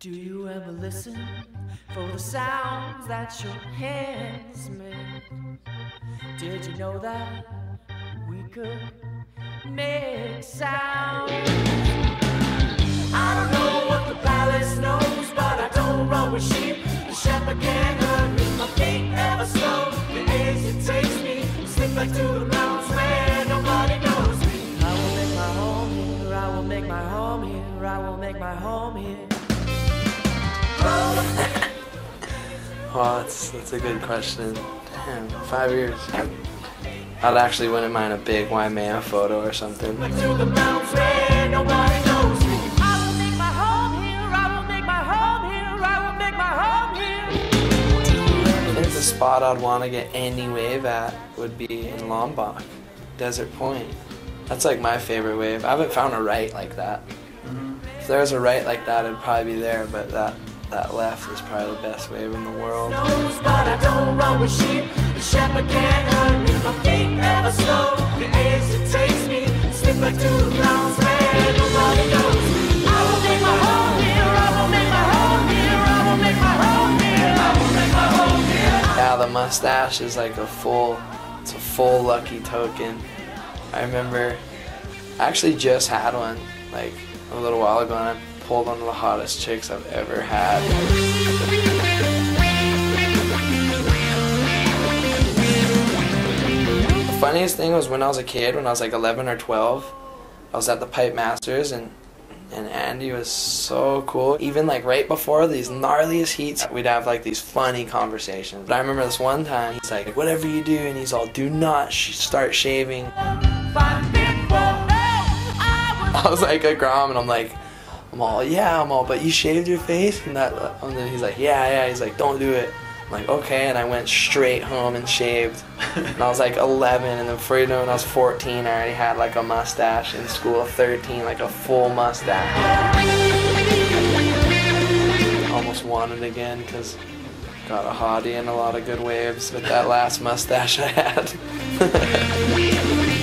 Do you ever listen for the sounds that your hands made? Did you know that we could make sounds? I don't know what the palace knows, but I don't run with sheep. The shepherd can't hurt me, my feet never slow. The age it takes me, slip back to the mountains where nobody knows me. I will make my home here, I will make my home here, I will make my home here. Wow, that's a good question. Damn, 5 years. I'd actually wouldn't mind a big Waimea photo or something. I will make my home here, I will make my home here, I will make my home here. The spot I'd want to get any wave at would be in Lombok, Desert Point. That's like my favorite wave. I haven't found a right like that. If there was a right like that, it'd probably be there, but that left is probably the best wave in the world. Yeah, the mustache is like it's a full lucky token. I remember I actually just had one, like a little while ago, and I pulled one of the hottest chicks I've ever had. The funniest thing was when I was a kid, when I was like 11 or 12, I was at the Pipe Masters, and Andy was so cool. Even like right before these gnarliest heats, we'd have like these funny conversations. But I remember this one time, he's like, whatever you do, and he's all, do not start shaving. I was like a grom, and I'm all, but you shaved your face? And then he's like, yeah, he's like, don't do it. I'm like, okay, and I went straight home and shaved. And I was like 11, and then before you know it, I was 14, I already had like a mustache in school, 13, like a full mustache. I almost won it again, because got a hottie and a lot of good waves with that last mustache I had.